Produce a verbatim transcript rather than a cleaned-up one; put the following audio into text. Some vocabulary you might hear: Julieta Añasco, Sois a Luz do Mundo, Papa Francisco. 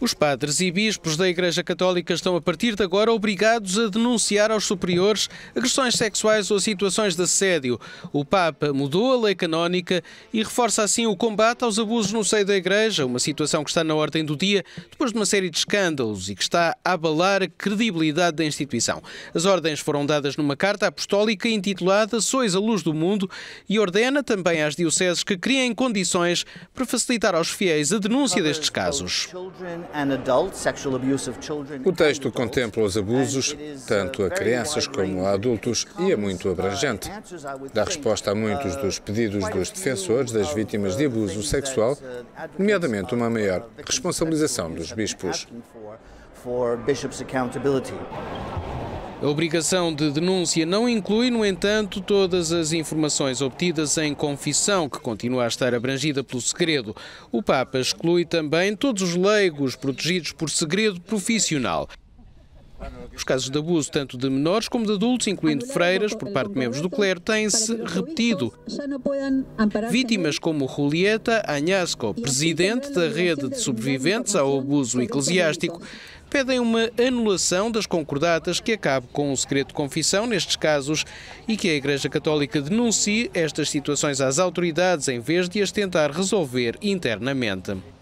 Os padres e bispos da Igreja Católica estão a partir de agora obrigados a denunciar aos superiores agressões sexuais ou situações de assédio. O Papa mudou a lei canónica e reforça assim o combate aos abusos no seio da Igreja, uma situação que está na ordem do dia depois de uma série de escândalos e que está a abalar a credibilidade da instituição. As ordens foram dadas numa carta apostólica intitulada Sois a Luz do Mundo e ordena também às dioceses que criem condições para facilitar aos fiéis a denúncia destes casos. O texto contempla os abusos, tanto a crianças como a adultos, e é muito abrangente. Dá resposta a muitos dos pedidos dos defensores das vítimas de abuso sexual, nomeadamente uma maior responsabilização dos bispos. A obrigação de denúncia não inclui, no entanto, todas as informações obtidas em confissão, que continua a estar abrangida pelo segredo. O Papa exclui também todos os leigos protegidos por segredo profissional. Os casos de abuso, tanto de menores como de adultos, incluindo freiras, por parte de membros do clero, têm-se repetido. Vítimas como Julieta Añasco, presidente da rede de sobreviventes ao abuso eclesiástico, pedem uma anulação das concordatas que acabe com o segredo de confissão nestes casos e que a Igreja Católica denuncie estas situações às autoridades em vez de as tentar resolver internamente.